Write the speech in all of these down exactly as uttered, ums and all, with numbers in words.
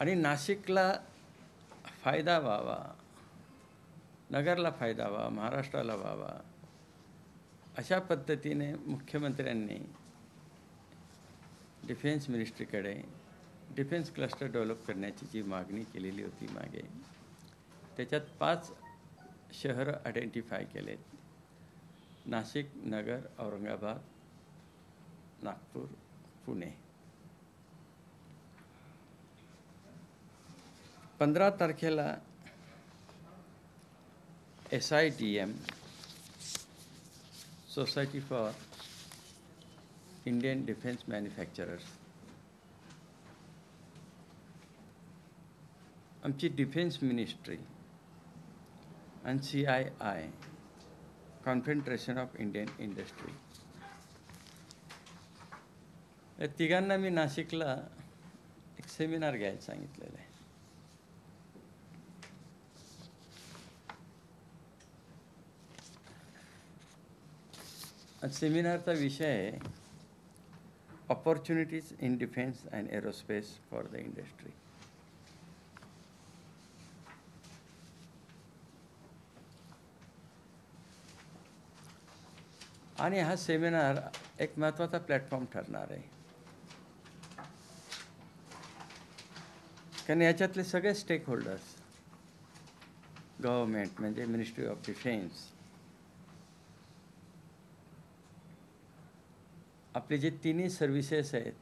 आणि नाशिकला फायदा व्हावा, नगरला फायदा व्हावा, महाराष्ट्राला व्हावा अशा पद्धतीने मुख्यमंत्र्यांनी डिफेन्स मिनिस्ट्रीकडे डिफेन्स क्लस्टर डेव्हलप करण्याची जी मागणी केलेली होती मागे, त्याच्यात पाच शहरं आयडेंटिफाय केलेत: नाशिक, नगर, औरंगाबाद, नागपूर, पुणे. पंधरा तारखेला S I D M society for Indian defence manufacturers, आमची डिफेन्स मिनिस्ट्री आणि C I I confederation of Indian industry या तिघांना मी नाशिकला एक सेमिनार घ्यायला सांगितलेलं आहे. आज सेमिनारचा विषय आहे opportunities in defence and aerospace for the industry. आणि हा सेमिनार एक महत्त्वाचा प्लॅटफॉर्म ठरणार आहे, कारण याच्यातले सगळे स्टेकहोल्डर्स, गव्हर्मेंट म्हणजे मिनिस्ट्री ऑफ डिफेन्स, आपले जे तिन्ही सर्व्हिसेस आहेत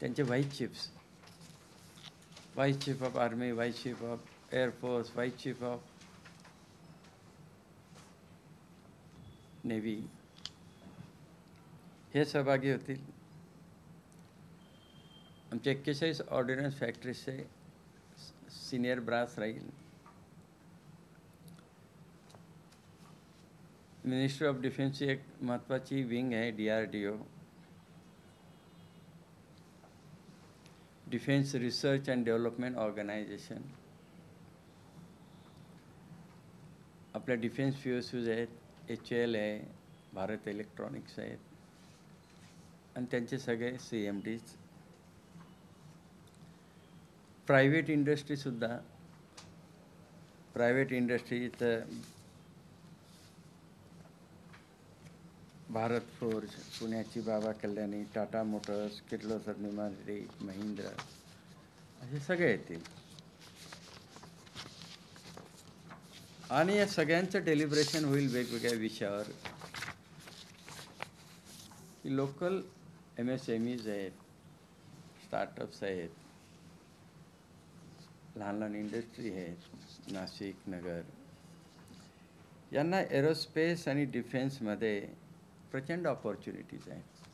त्यांचे vice chiefs, vice chief of army, vice chief of air force, vice chief of navy हे सहभागी होतील. आमचे एक्केचाळीस ऑर्डिनन्स फॅक्टरीजचे सिनियर ब्रास राहील. मिनिस्ट्री ऑफ डिफेन्सची एक महत्त्वाची विंग आहे D R D O, defence research and development organisation. आपल्या डिफेन्स फ्युएल्स आहेत, एच ए एल आहे, भारत इलेक्ट्रॉनिक्स आहेत आणि त्यांचे सगळे सी एम डीज. प्रायव्हेट इंडस्ट्रीसुद्धा, प्रायव्हेट इंडस्ट्री तर भारत फोर्ज, पुण्याची बाबा कल्याणी, टाटा मोटर्स, किर्लोस्कर निर्माते महिंद्रा असे सगळे येतील. आणि या सगळ्यांचं डेलिब्रेशन होईल वेगवेगळ्या विषयावर. Local M S M Es आहेत, स्टार्टअप्स आहेत, लहान लहान इंडस्ट्री आहेत नाशिक, नगर, यांना एरोस्पेस आणि डिफेन्समध्ये प्रचंड ऑपॉर्च्युनिटीज आहेत.